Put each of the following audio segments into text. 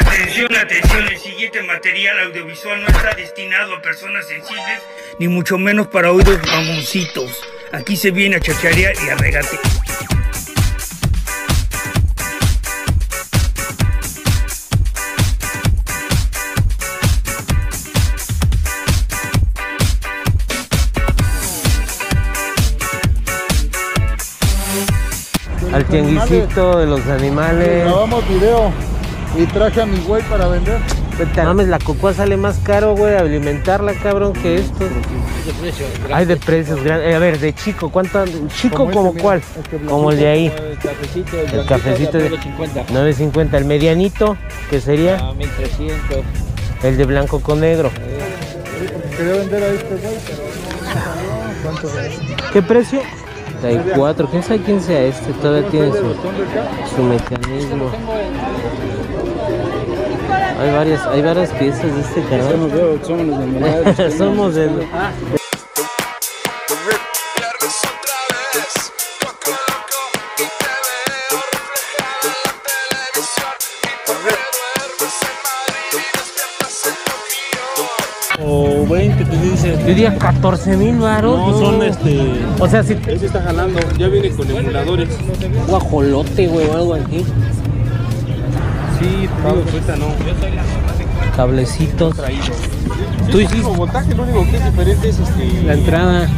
Atención, atención, el siguiente material audiovisual no está destinado a personas sensibles, ni mucho menos para oídos mamoncitos. Aquí se viene a chacharear y a regate. Al tianguisito de los animales. Grabamos video y traje a mi güey para vender. Mames, la cocoa sale más caro, güey, alimentarla, cabrón, que esto. De precio, ay, de precios grandes. A ver, de chico, ¿cuánto? ¿Chico como cuál? Este blanco, como el de ahí. El cafecito de 9.50. El medianito, que sería 1.300. El de blanco con negro. Quería vender a este güey, pero no salió. ¿Cuánto es? ¿Qué precio? 34, quién sabe quién sea este, todavía tiene su mecanismo. Hay varias piezas de este canal. Somos de... O 20, te dicen. Yo diría 14,000 varos. No, son O sea, si... Ese está jalando, ya viene con emuladores. Guajolote, güey, o algo aquí. Sí, ahorita no. Cablecitos. Tú hiciste botaje, lo único que es diferente es la entrada.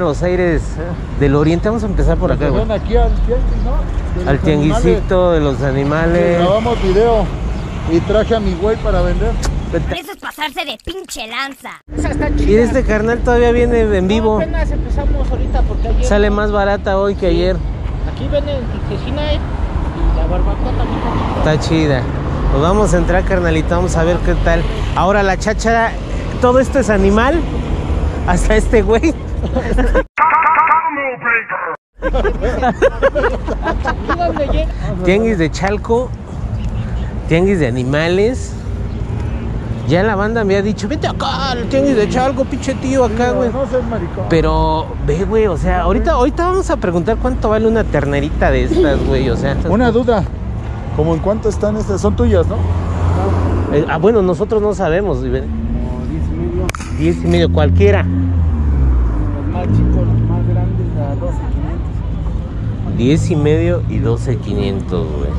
Los Aires del Oriente, vamos a empezar por acá, güey. Aquí al tianguis, ¿no? Al tianguisito de los animales. Grabamos video y traje a mi güey para vender. Eso es pasarse de pinche lanza. Y este carnal todavía viene en vivo. No, apenas empezamos ahorita porque ayer sale más barata hoy que ayer. Aquí venden quijina y la barbacoa también. Está chida. Pues vamos a entrar, carnalito, vamos a ver qué tal. Ahora la cháchara, todo esto es animal, hasta este güey. Tianguis de Chalco, tianguis de animales. Ya la banda me ha dicho, vete acá al tianguis de Chalco, pinche tío, acá, güey. Pero ve, güey, o sea, ahorita vamos a preguntar cuánto vale una ternerita de estas, güey, o sea. Una duda, como en cuánto están estas, son tuyas, ¿no? Ah, bueno, nosotros no sabemos. Como 10 y medio. 10 y medio, cualquiera. Más chicos, los más grandes a 12.500. 10 y medio y 12.500, güey.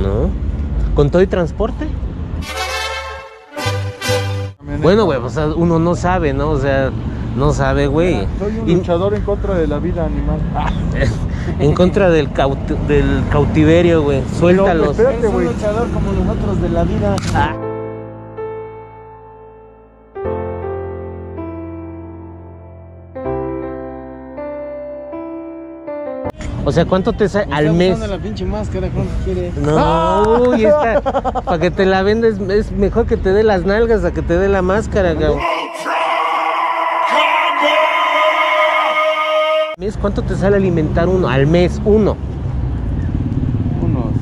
¿No? ¿Con todo y transporte? Bueno, güey, o sea, uno no sabe, ¿no? O sea, no sabe, güey. Soy un luchador en contra de la vida animal. En contra del cautiverio, güey. Suéltalos. Espérate, güey. Soy un luchador como nosotros de la vida. Ah. O sea, ¿cuánto te sale al mes? La pinche máscara, ¿cuánto quiere? No, uy, esta, para que te la vendes, es mejor que te dé las nalgas a que te dé la máscara, cabrón. ¿Cuánto te sale alimentar uno? Al mes, uno. Unos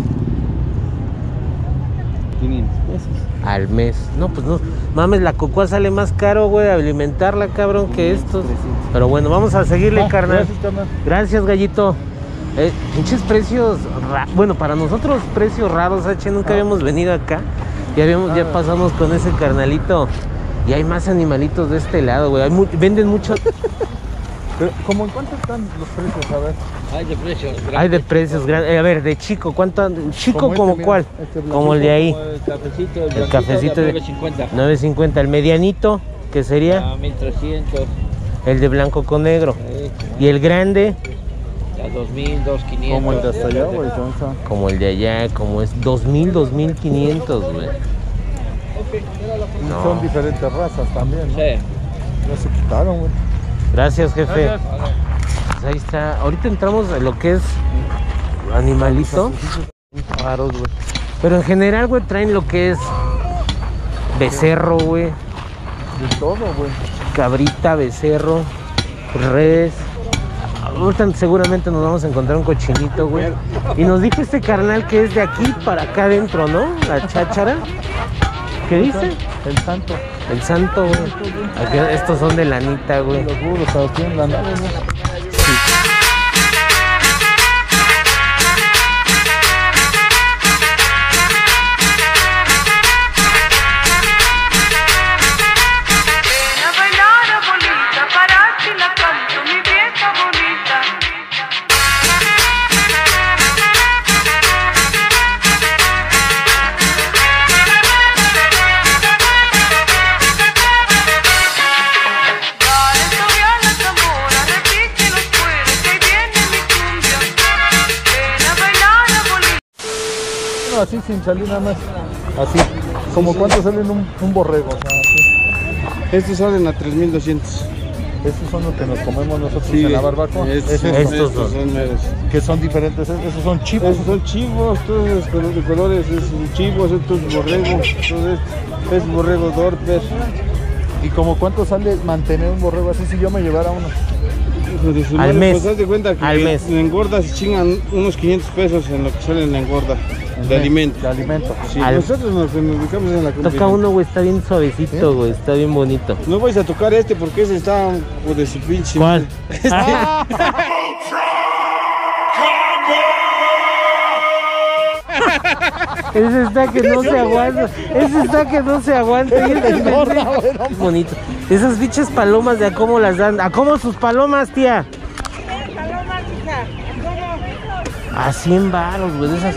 500 pesos. Al mes. No, pues no. Mames, la cocoa sale más caro, güey, alimentarla, cabrón, que estos. Pero bueno, vamos a seguirle, carnal. Gracias, gallito. Pinches precios, bueno, para nosotros precios raros, H, nunca habíamos venido acá. Ya pasamos con ese carnalito. Y hay más animalitos de este lado, güey. Venden mucho. ¿Cómo en cuánto están los precios? A ver. Hay de precios grandes. Hay de precios grandes. A ver, de chico, ¿cuánto? ¿Chico como cuál? Como el de ahí. El cafecito. El cafecito de 9.50. 9.50. El medianito, que sería 1.300. El de blanco con negro. Y el grande... 2.000, 2.500. Como el de hasta allá, güey, entonces. Como el de allá, como es 2.000, 2.500, güey. No. Son diferentes razas también, ¿no? Sí. Ya se quitaron, güey. Gracias, jefe. Gracias. Pues ahí está. Ahorita entramos a lo que es animalito. Pero en general, güey, traen lo que es becerro, güey. de todo, güey. Cabrita, becerro, res. Ahorita seguramente nos vamos a encontrar un cochinito, güey. Y nos dijo este carnal que es de aquí para acá adentro, ¿no? La cháchara. ¿Qué dice? El santo. El santo, güey. Estos son de lanita, güey. Los burros, pero tienen la nave, güey. Sí. Así sin salir nada más, así como sí, cuánto sí. Salen un borrego, o sea, así. Estos salen a 3200. Estos son los que nos comemos nosotros, sí, en la barbacoa. Estos son meros. Que son diferentes, esos son chivos. Estos son chivos, todos los de colores, estos son chivos, estos es borrego, entonces es borrego dorper. ¿Y como cuánto sale mantener un borrego así si yo me llevara uno? Al mes, pues haz de cuenta que engordas y chingan unos 500 pesos en lo que sale en la engorda de alimento. De alimento. Sí, nosotros nos ubicamos en la comida. Toca uno, güey, está bien suavecito, güey, está bien bonito. No vais a tocar este porque ese está de su pinche. ¿Cuál? Este. Ese está que no se aguanta. Ese está que no se aguanta. Es bonito. Esas bichas palomas, de a cómo las dan. ¿A cómo sus palomas, tía? Palomas, hija. A 100 baros, güey. Esas...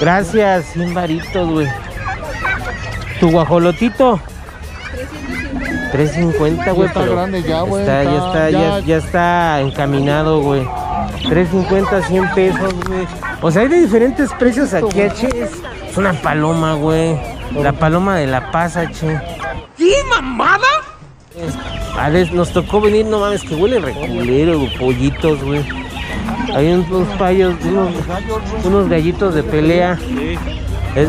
Gracias, 100 baritos, güey. ¿Tu guajolotito? 350, güey. Está grande ya, güey. Ya está encaminado, güey. 350, 100 pesos, güey. O sea, hay de diferentes precios aquí, che. Es una paloma, güey. La paloma de La Paz, che. ¿Qué mamada? A ver, nos tocó venir, no mames, que huele reculero, pollitos, güey. Hay unos payos, unos gallitos de pelea. Es...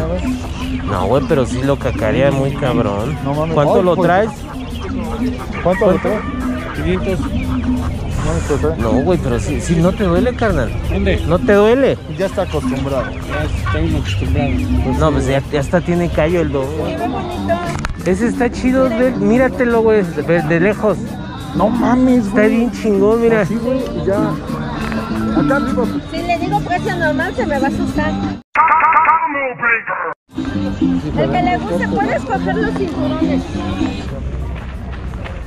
No, güey, pero sí lo cacarea muy cabrón. ¿Cuánto lo traes? ¿Cuánto lo traes? 500. No, güey, pero sí, no te duele, carnal. ¿Dónde? ¿No te duele? Ya está acostumbrado. Ya está acostumbrado. No, pues ya hasta tiene callo el doble. Ese está chido, ve, míratelo, güey, de lejos. No mames, güey. Está bien chingón, mira. Sí, güey, ya. Acá arriba. Si le digo precio normal, se me va a asustar. El que le guste puede escoger los cinturones.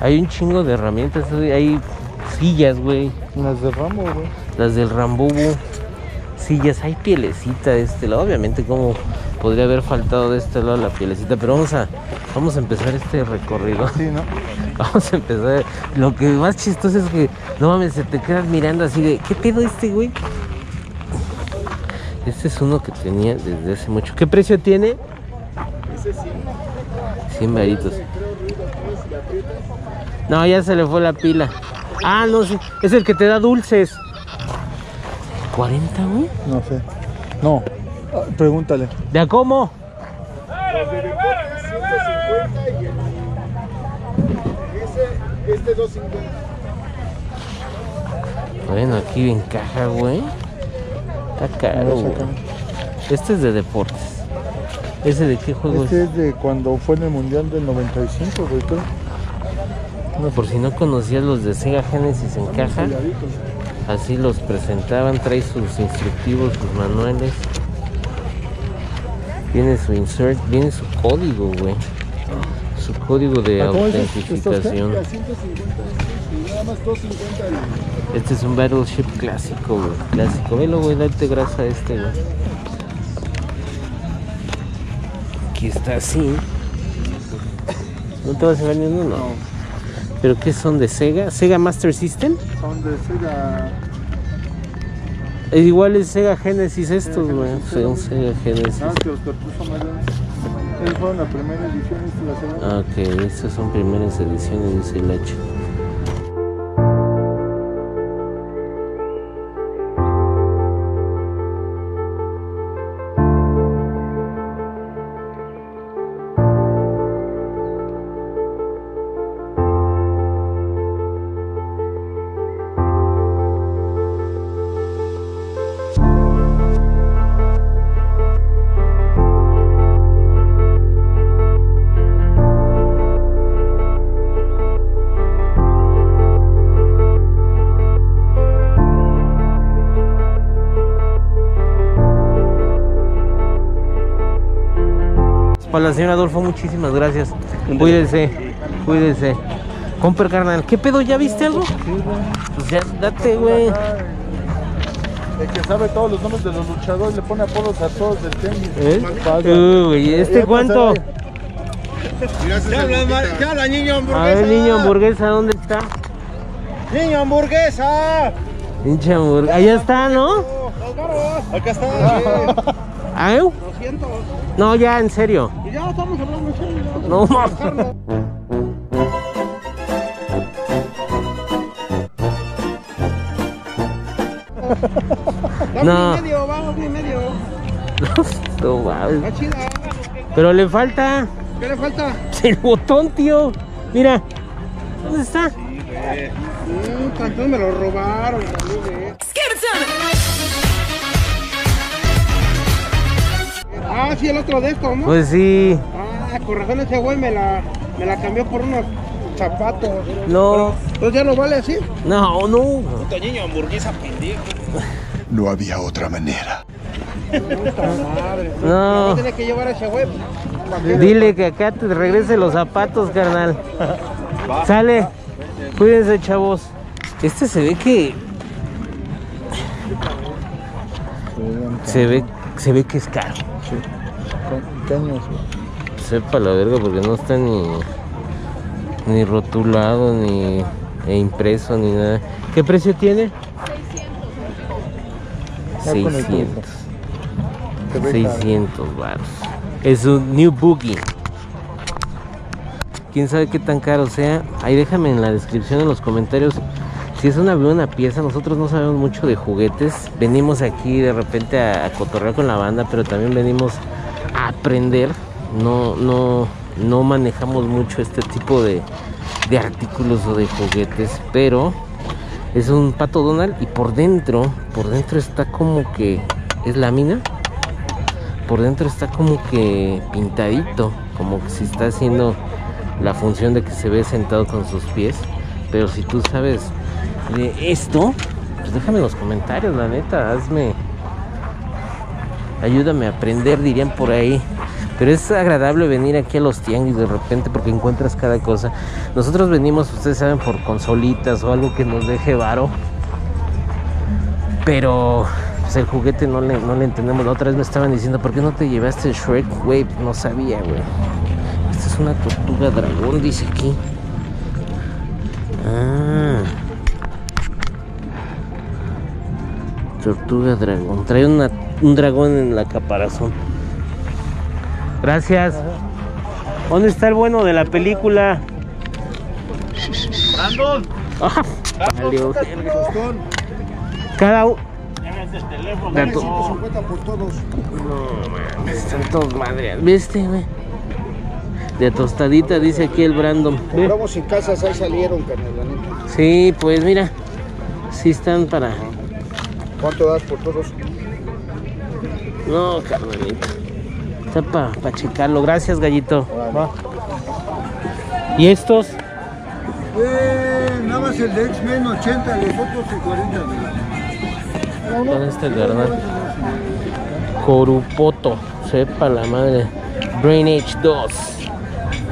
Hay un chingo de herramientas, hay sillas, güey. Las de Rambo, güey. Las del Rambubu. Sillas, hay pielecita de este lado, obviamente como... Podría haber faltado de este lado la pielecita, pero vamos a empezar este recorrido. Sí, ¿no? Vamos a empezar. Lo que más chistoso es que, no mames, se te quedas mirando así de, ¿qué pedo este, güey? Este es uno que tenía desde hace mucho. ¿Qué precio tiene? Ese 100 varitos. No, ya se le fue la pila. Ah, no, sí. Es el que te da dulces. ¿40, güey? No sé. No. Pregúntale. ¿De a cómo? Este 250. Bueno, aquí encaja, güey. Está caro, güey. Este es de deportes. ¿Ese de qué juego es? Este es de cuando fue en el mundial del 95, güey. Bueno, por si no conocías los de Sega Genesis en caja, así los presentaban, trae sus instructivos, sus manuales. Viene su insert, viene su código, güey. Su código de autentificación. Este es un Battleship clásico, güey. Clásico. Velo, güey, date grasa a este, güey. Aquí está así. ¿No te vas a llevar ni uno? No. ¿Pero qué son de Sega? ¿Sega Master System? Son de Sega... Igual es Sega Genesis estos, güey. Son Sega Genesis. Ah, que los cartuchos amarillos fueron la primera edición y la segunda. Ah, ok, estas son primeras ediciones, dice el H. Para la señora Adolfo, muchísimas gracias. Cuídense, cuídense. Compre, carnal. ¿Qué pedo? ¿Ya viste algo? Pues ya, date, güey. El que sabe todos los nombres de los luchadores le pone apodos a todos del tenis. Uy, ¿este cuánto? ¿Qué habla, niño hamburguesa? A ver, niño hamburguesa, ¿dónde está? ¡Niño hamburguesa! Pinche hamburguesa. Allá está, ¿no? Acá está. ¿Ah? 200. No, ya, en serio. Y ya estamos hablando en serio. No, mames. No. Vamos bien medio. No mames. Está chida. Pero le falta. ¿Qué le falta? El botón, tío. Mira. ¿Dónde está? Sí, güey. Tanto me lo robaron, güey. Ah, sí, el otro de estos, ¿no? Pues sí. Ah, con razón ese güey me la cambió por unos zapatos. No. ¿Entonces ya no vale así? No, no. Puto niño hamburguesa pendejo. No había otra manera. No. Tienes que llevar a ese güey. Dile que acá te regrese los zapatos, carnal. Sale. Cuídense, chavos. Este se ve que... Se ve que es caro. Sí. ¿Qué años? Sepa la verga, porque no está ni rotulado, ni impreso, ni nada. ¿Qué precio tiene? 600. 600 baros. Es un New Boogie. Quién sabe qué tan caro sea. Ahí déjame en la descripción, en los comentarios, si es una buena pieza. Nosotros no sabemos mucho de juguetes. Venimos aquí de repente a cotorrear con la banda, pero también venimos a aprender. No manejamos mucho este tipo de artículos o de juguetes, pero es un Pato Donald y por dentro está como que es lámina. Por dentro está como que pintadito, como que se está haciendo la función de que se ve sentado con sus pies. Pero si tú sabes de esto, pues déjame en los comentarios, la neta, ayúdame a aprender, dirían por ahí. Pero es agradable venir aquí a los tianguis de repente, porque encuentras cada cosa. Nosotros venimos, ustedes saben, por consolitas o algo que nos deje varo. Pero pues el juguete no le entendemos. La otra vez me estaban diciendo, ¿por qué no te llevaste el Shrek? Güey, no sabía, güey. Esta es una tortuga dragón, dice aquí. Ah. Tortuga dragón. Trae un dragón en la caparazón. Gracias. ¿Dónde está el bueno de la película? Brandon. Ah, Brandon. Cada uno. Dame 150 por todos. No, mames, están todos madres. ¿Viste, güey? De tostadita, dice aquí el Brandon. Compramos sin casas, ahí salieron, carnal, la neta. Sí, pues mira. Sí están para... ¿Cuánto das por todos? No, carnalito. Está para checarlo. Gracias, gallito. Va. ¿Y estos? Nada más el de X-Men 80, los otros de 40. Con este carnal. Corupoto. Sepa la madre. Brain Age 2.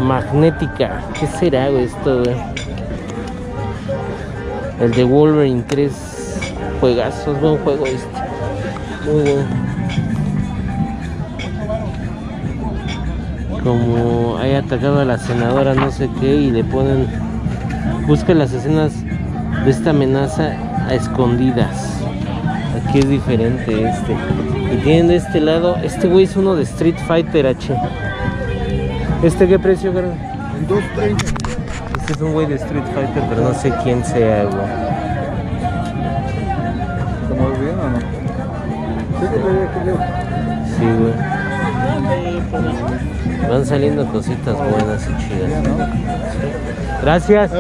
Magnética. ¿Qué será esto, güey? El de Wolverine 3. Juegazos. Buen juego este. Muy bueno. Como hay atacado a la senadora no sé qué y le ponen busca las escenas de esta amenaza a escondidas. Aquí es diferente este. Y tienen de este lado, este güey es uno de Street Fighter H. ¿Este qué precio, carnal? 2.30. Este es un güey de Street Fighter, pero no sé quién sea, güey. ¿Estamos bien o no? Sí, güey. Van saliendo cositas buenas y chidas, ¿no? Gracias.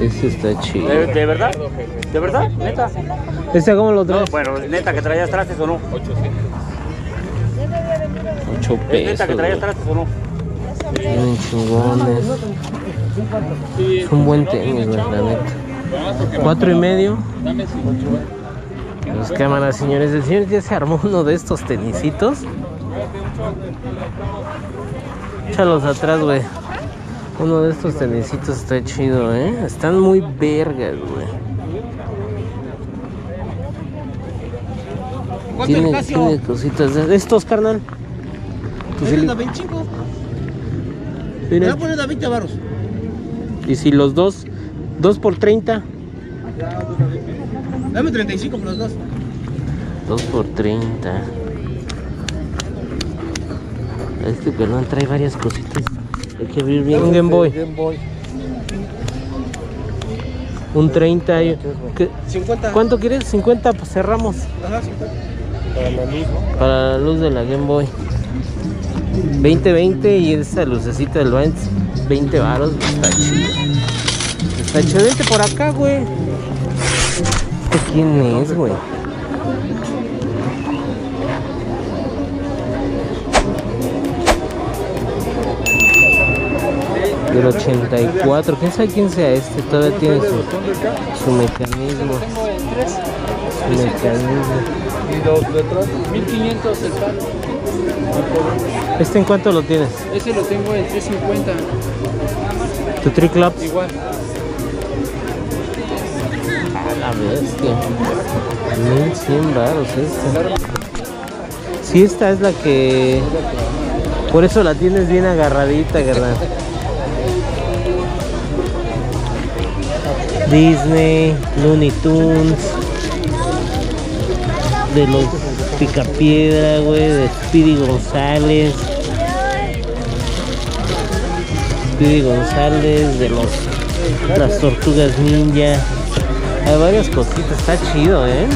Este está chido. ¿De verdad? ¿De verdad? ¿Neta? ¿Este cómo lo traes? No, bueno, neta, ¿que traías trastes o no? 8 pesos. ¿Es neta que traías trastes o no? Tienen chingones. Es un buen tenis, la neta. 4.5. Las cámaras, señores. El señor ya se armó uno de estos tenisitos. Échalos atrás, güey. Uno de estos tenisitos está chido, ¿eh? Están muy vergas, güey. Tiene cositas de estos, carnal. Mira, 25. Te voy a poner a 20 baros. Y si los dos, 2 por 30. Dame 35 por los dos. 2 por 30. Este pelón trae varias cositas. Hay que abrir bien. Un Game Boy. Un 30. ¿Qué? 50. ¿Cuánto quieres? 50, pues cerramos. Ajá, 50. Para la luz, ¿no? Para la luz de la Game Boy. 20-20 y esa lucecita del Vance, 20 varos, está chido. Está chévere por acá, güey. ¿Este quién es, güey? Del 84, quién sabe quién sea este, todavía tiene su mecanismo. Su mecanismo. Y los detrás, 1500 el carro. ¿Este en cuánto lo tienes? Ese lo tengo en 350. ¿Tu Triclops? Igual. A la bestia. 1100 baros este. Sí, esta es la que... Por eso la tienes bien agarradita, ¿verdad? Disney, Looney Tunes, de los Picapiedra, güey, de Speedy González. Speedy González, de las Tortugas Ninja. Hay varias cositas, está chido, ¿eh?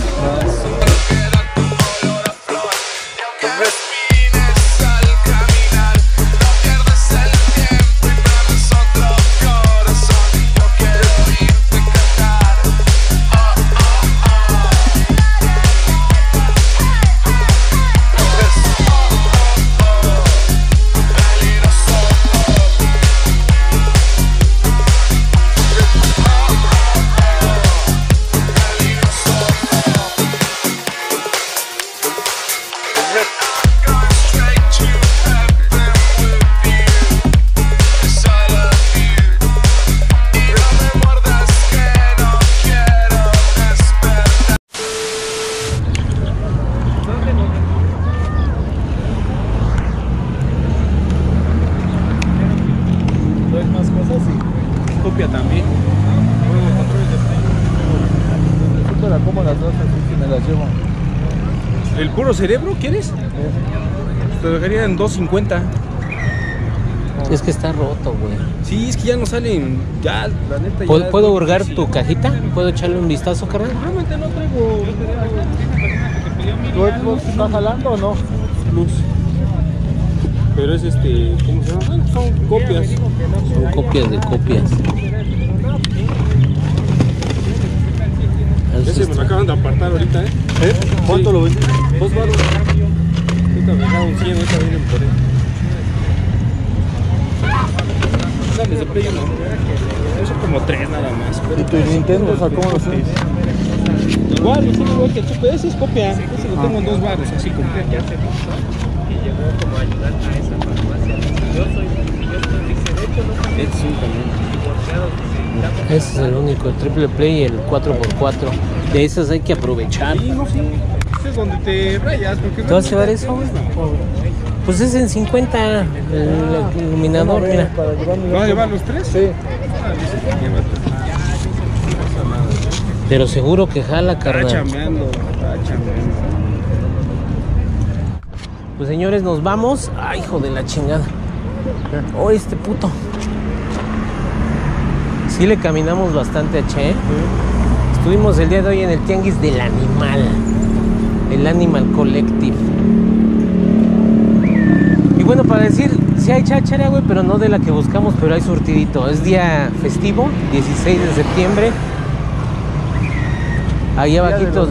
¿El puro cerebro quieres? Sí. Te dejaría en 2.50. Es que está roto, güey. Sí, es que ya no salen. Ya, la neta. ¿Puedo hurgar tu cajita? ¿Puedo echarle un vistazo, carnal? Realmente no traigo. ¿Luz está jalando o no? Luz. Pero es este. ¿Cómo se llama? Son copias. Son copias de copias. Ese me lo acaban de apartar ahorita, ¿eh? ¿Eh? ¿Cuánto sí lo ves? 2 baros. Ahorita me da un 100, ahorita vienen por ahí. Dale, se play uno. Eso como 3 nada más. ¿Y tu Nintendo sacó los 6? Igual, yo solo veo que tú puedes, es copia. Ese lo tengo en 2 baros, así como. Y llegó como a ayudar a esa farmacia. Yo soy el que también. Ese es el único, el triple play y el 4x4. De esas hay que aprovechar. Sí, no, sí. Ese es donde te rayas. ¿Te vas a llevar eso? Pues es en 50 el iluminador, mira. ¿Vas a llevar los 3? Sí. Pero seguro que jala, carnal. Está chameando, está chameando. Pues señores, nos vamos. Ay, hijo de la chingada. Oh, este puto. Sí le caminamos bastante a Che. Estuvimos el día de hoy en el tianguis del animal, el Animal Collective. Y bueno, para decir, sí hay cháchara, güey, pero no de la que buscamos, pero hay surtidito. Es día festivo, 16 de septiembre. Allá abajitos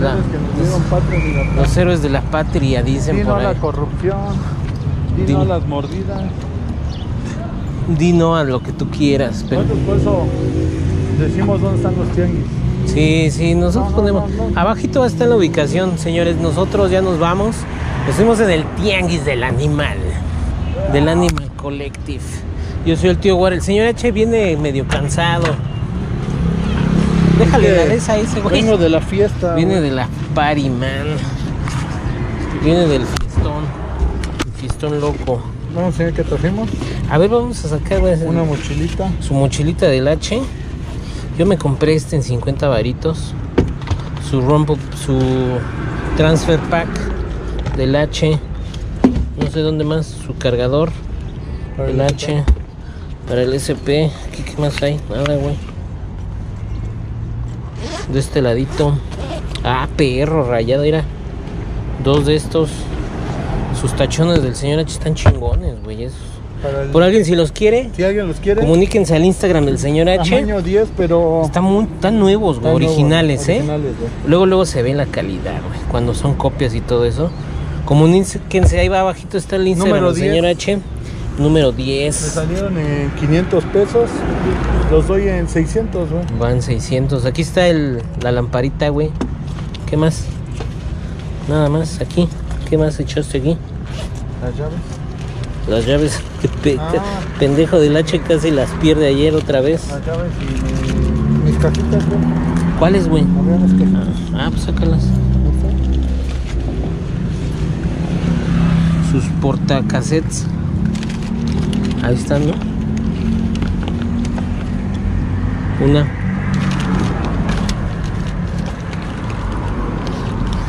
los héroes de la patria, dicen por ahí. Dino a la corrupción, dino a las mordidas. Dino a lo que tú quieras, pero nosotros por eso decimos dónde están los tianguis. Sí, sí, nosotros ponemos. Abajito está la ubicación, señores. Nosotros ya nos vamos. Estuvimos en el tianguis del animal, del Animal Collective. Yo soy el tío Wuar. El señor H viene medio cansado. Déjale la vez a ese güey. Viene de la fiesta. Viene de la party, man. Viene del fiestón. El fiestón loco. Vamos a ver qué trajimos. A ver, vamos a sacar, güey, una mochilita. Su mochilita del H. Yo me compré este en 50 varitos. Su transfer pack del H. No sé dónde más. Su cargador del H. Para el SP. Aquí, ¿qué más hay? Nada, güey. De este ladito. Ah, perro rayado, mira. Dos de estos. Sus tachones del señor H están chingones, güey. Por alguien, si los quiere. Si alguien los quiere, comuníquense al Instagram del señor H. Año 10, pero están nuevos, güey. Originales, Luego se ve la calidad, güey. Cuando son copias y todo eso. Comuníquense, ahí va abajito está el Instagram del señor H. Número 10. Me salieron en 500 pesos. Los doy en 600, güey. Van 600. Aquí está la lamparita, güey. ¿Qué más? Nada más aquí. ¿Qué más echaste aquí? Las llaves. Las llaves. Pendejo del H casi las pierde ayer otra vez. Las llaves y mis cajitas, güey. ¿Cuáles, güey? Pues sácalas. Sus portacassettes. Ahí están, ¿no? Una.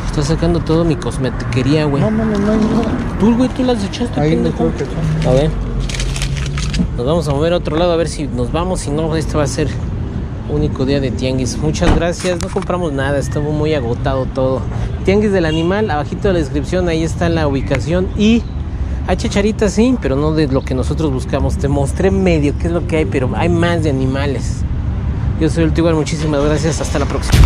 Está sacando todo mi cosmetiquería, güey. No. Tú, güey, tú las echaste. Ahí pendejo. A ver. Nos vamos a mover a otro lado a ver si nos vamos. Si no, este va a ser único día de tianguis. Muchas gracias. No compramos nada. Estuvo muy agotado todo. Tianguis del animal. Abajito de la descripción. Ahí está la ubicación. Y... hay chacharitas, sí, pero no de lo que nosotros buscamos. Te mostré medio qué es lo que hay, pero hay más de animales. Yo soy el Tío Wuar, muchísimas gracias. Hasta la próxima.